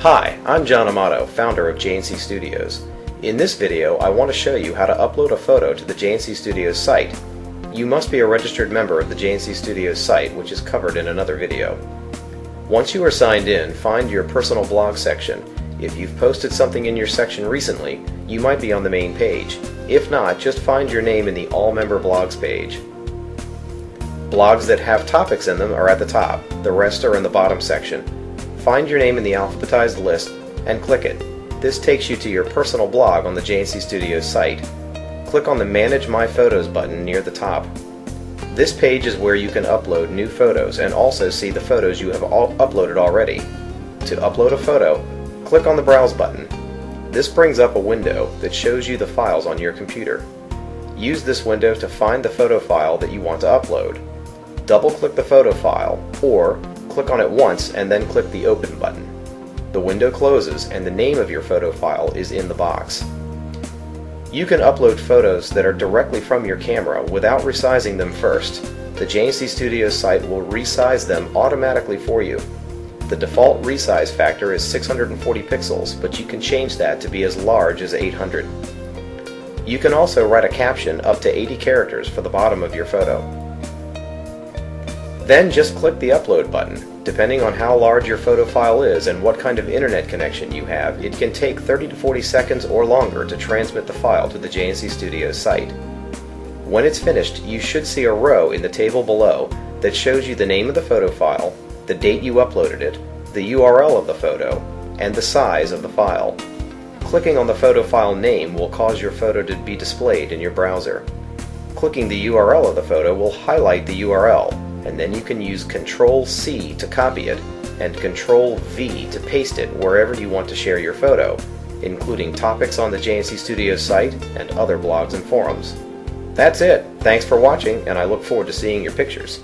Hi, I'm John Amato, founder of J&C Studios. In this video, I want to show you how to upload a photo to the J&C Studios site. You must be a registered member of the J&C Studios site, which is covered in another video. Once you are signed in, find your personal blog section. If you've posted something in your section recently, you might be on the main page. If not, just find your name in the All Member Blogs page. Blogs that have topics in them are at the top. The rest are in the bottom section. Find your name in the alphabetized list and click it. This takes you to your personal blog on the J&C Studios site. Click on the Manage My Photos button near the top. This page is where you can upload new photos and also see the photos you have uploaded already. To upload a photo, click on the Browse button. This brings up a window that shows you the files on your computer. Use this window to find the photo file that you want to upload. Double-click the photo file, or click on it once and then click the Open button. The window closes and the name of your photo file is in the box. You can upload photos that are directly from your camera without resizing them first. The J&C Studios site will resize them automatically for you. The default resize factor is 640 pixels, but you can change that to be as large as 800. You can also write a caption up to 80 characters for the bottom of your photo. Then just click the Upload button. Depending on how large your photo file is and what kind of internet connection you have, it can take 30 to 40 seconds or longer to transmit the file to the J&C Studios site. When it's finished, you should see a row in the table below that shows you the name of the photo file, the date you uploaded it, the URL of the photo, and the size of the file. Clicking on the photo file name will cause your photo to be displayed in your browser. Clicking the URL of the photo will highlight the URL, and then you can use Ctrl+C to copy it and Ctrl+V to paste it wherever you want to share your photo, including topics on the J&C Studios site and other blogs and forums. That's it. Thanks for watching, and I look forward to seeing your pictures.